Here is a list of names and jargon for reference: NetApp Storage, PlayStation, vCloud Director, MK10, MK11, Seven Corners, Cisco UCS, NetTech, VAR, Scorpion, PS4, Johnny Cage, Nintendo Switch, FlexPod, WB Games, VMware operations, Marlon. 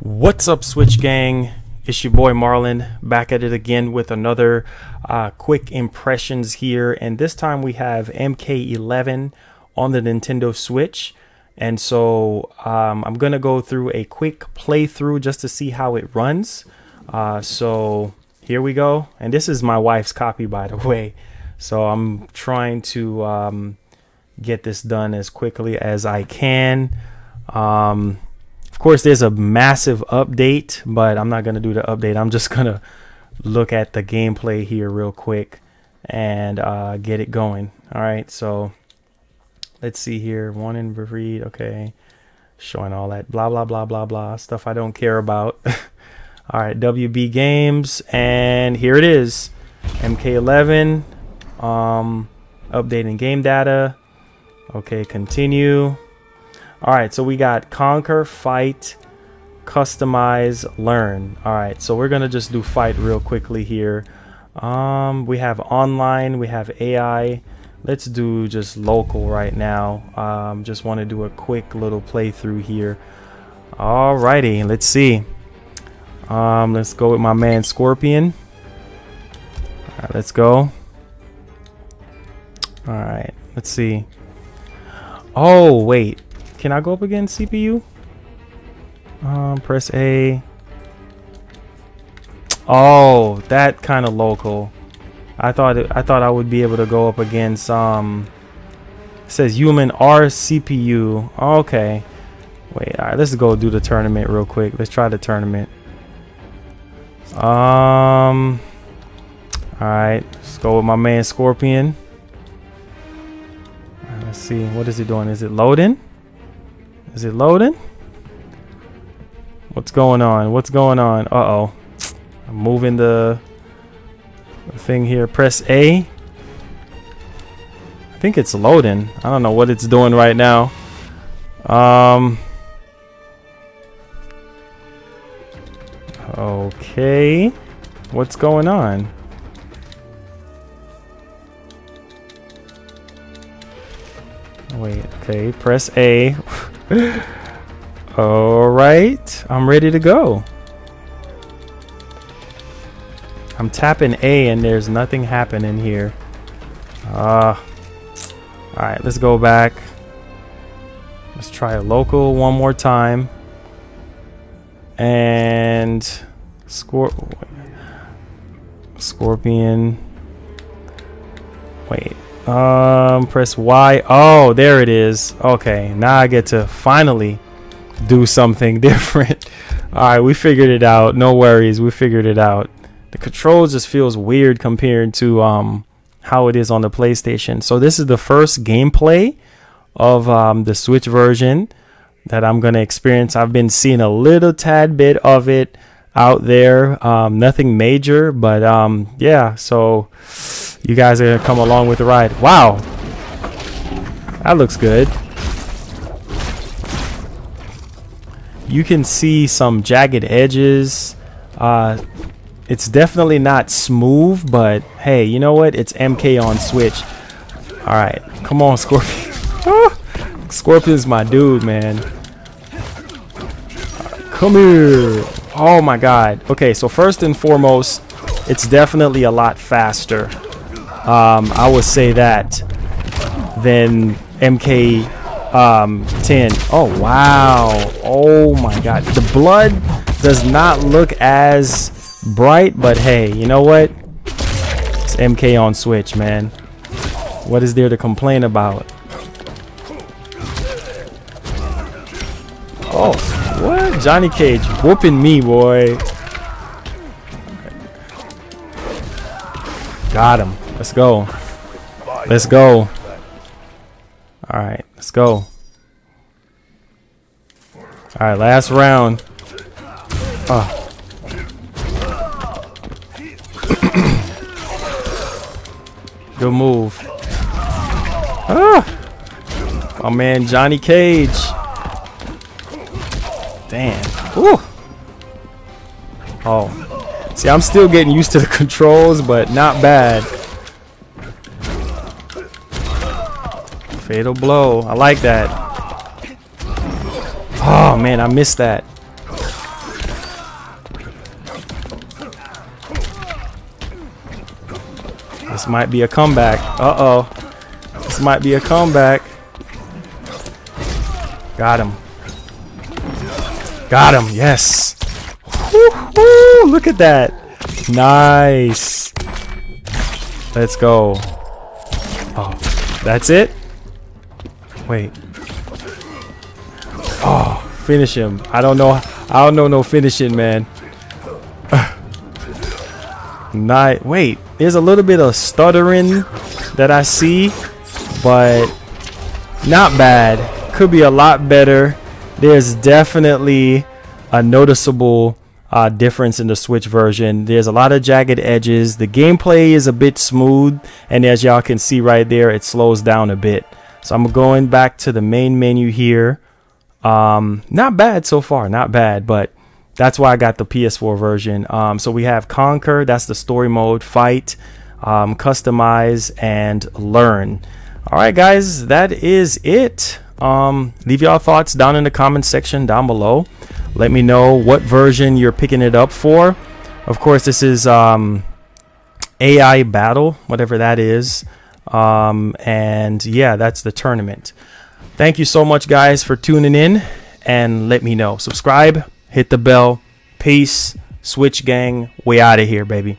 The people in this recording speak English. What's up, Switch gang? It's your boy Marlon, back at it again with another quick impressions here, and this time we have MK11 on the Nintendo Switch. And so I'm gonna go through a quick playthrough just to see how it runs. So here we go. And this is my wife's copy, by the way, so I'm trying to get this done as quickly as I can. Of course, there's a massive update, but I'm not going to do the update. I'm just going to look at the gameplay here real quick and get it going. All right, so let's see here. One in read, okay. Showing all that blah, blah, blah, blah, blah. Stuff I don't care about. All right, WB Games. And here it is. MK11. Updating game data. Okay, continue. All right, so we got conquer, fight, customize, learn. All right, so we're gonna just do fight real quickly here. We have online, we have AI. Let's do just local right now. Just want to do a quick little playthrough here. All righty, let's see. Let's go with my man Scorpion. All right, let's go. All right, let's see. Oh wait. Can I go up again, CPU? Press A. Oh, that kind of local. I thought I would be able to go up against it says human R CPU. Okay. Wait, all right, let's go do the tournament real quick. Let's try the tournament. All right, let's go with my man Scorpion. All right, let's see, what is it doing? Is it loading? Is it loading? What's going on? What's going on? Uh-oh. I'm moving the thing here. Press A. I think it's loading. I don't know what it's doing right now. Okay. What's going on? Wait. Okay. Press A. All right, I'm ready to go. I'm tapping A and there's nothing happening here. All right, let's go back. Let's try a local one more time. And Scorpion. Wait. Press Y. Oh, there it is. Okay, now I get to finally do something different. All right, we figured it out. No worries, we figured it out. The controls just feels weird compared to how it is on the PlayStation. So this is the first gameplay of the Switch version that I'm gonna experience. I've been seeing a little tad bit of it out there, nothing major, but yeah, so you guys are gonna come along with the ride. Wow, that looks good. You can see some jagged edges. It's definitely not smooth, but hey, you know what, it's MK on Switch. All right, come on, Scorpion. Scorpion's my dude, man. Come here. Oh my god. Okay, so first and foremost, it's definitely a lot faster. I would say that than MK10. Oh wow. Oh my god. The blood does not look as bright, but hey, you know what? It's MK on Switch, man. What is there to complain about? Oh. What? Johnny Cage whooping me, boy. Got him. Let's go. Let's go. Alright, let's go. Alright, last round. Good move. Ah! Oh man, Johnny Cage. Damn. Ooh. Oh. See, I'm still getting used to the controls, but not bad. Fatal blow. I like that. Oh, man, I missed that. This might be a comeback. Uh-oh. This might be a comeback. Got him. Got him. Yes. Woo-hoo, look at that. Nice. Let's go. Oh, that's it? Wait. Oh, finish him. I don't know no finishing, man. Nice. Wait, there's a little bit of stuttering that I see, but not bad. Could be a lot better. There's definitely a noticeable difference in the Switch version. There's a lot of jagged edges. The gameplay is a bit smooth, and as y'all can see right there, it slows down a bit. So I'm going back to the main menu here. Not bad so far, not bad, but that's why I got the PS4 version. So we have Conquer, that's the story mode, Fight, Customize, and Learn. All right, guys, that is it. Leave your thoughts down in the comment section down below. Let me know what version you're picking it up for. Of course, this is AI Battle, whatever that is. And yeah, that's the tournament. Thank you so much, guys, for tuning in, and let me know. Subscribe, hit the bell. Peace. Switch gang, way out of here, baby.